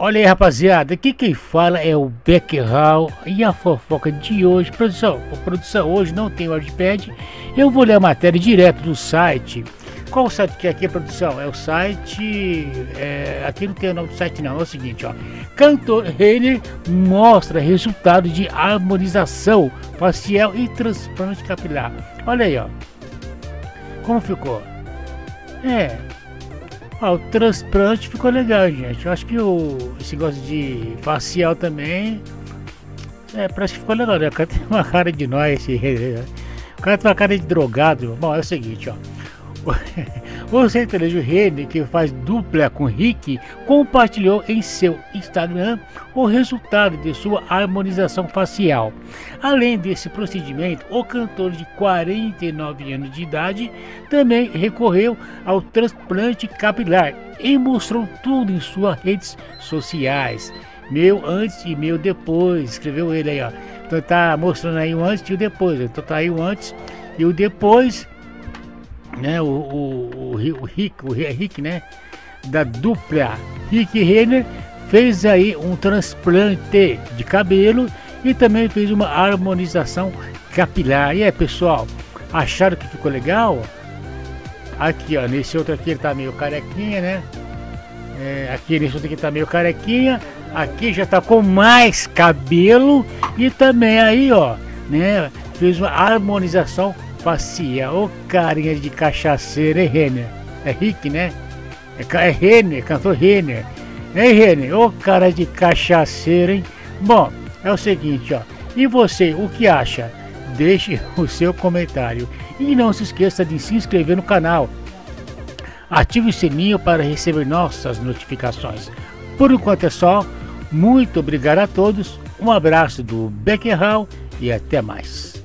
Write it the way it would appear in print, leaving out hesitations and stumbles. Olha aí, rapaziada, aqui quem fala é o Beckerral e a fofoca de hoje, produção, hoje não tem WordPad, eu vou ler a matéria direto do site. Qual o site que é aqui, produção? É o site, aqui não tem o nome do site não, é o seguinte, ó, Cantor Renner mostra resultado de harmonização facial e transplante capilar. Olha aí, ó, como ficou, ó, o transplante ficou legal, gente. Eu acho que esse negócio de facial também, parece que ficou legal, né? O cara tem uma cara de nós, o cara tem uma cara de drogado. Bom, é o seguinte, ó, o sertanejo Renner, que faz dupla com Rick, compartilhou em seu Instagram o resultado de sua harmonização facial. Além desse procedimento, o cantor de 49 anos de idade também recorreu ao transplante capilar e mostrou tudo em suas redes sociais. Meu antes e meu depois, escreveu ele aí, ó. Então tá mostrando aí o antes e o depois. Então tá aí o antes e o depois, né? O Rick, né, da dupla Rick e Renner, fez aí um transplante de cabelo e também fez uma harmonização capilar. E aí, pessoal, acharam que ficou legal? Aqui, ó, nesse outro aqui ele tá meio carequinha, né? Aqui nesse outro aqui tá meio carequinha, aqui já tá com mais cabelo e também aí, ó, né, fez uma harmonização facial. Ô, carinha de cachaceiro, hein, Renner? É Rick, né? É Renner, cantor Renner. Hein, Renner? Ô, cara de cachaceiro, hein? Bom, é o seguinte, ó. E você, o que acha? Deixe o seu comentário. E não se esqueça de se inscrever no canal. Ative o sininho para receber nossas notificações. Por enquanto é só. Muito obrigado a todos. Um abraço do Beckerral e até mais.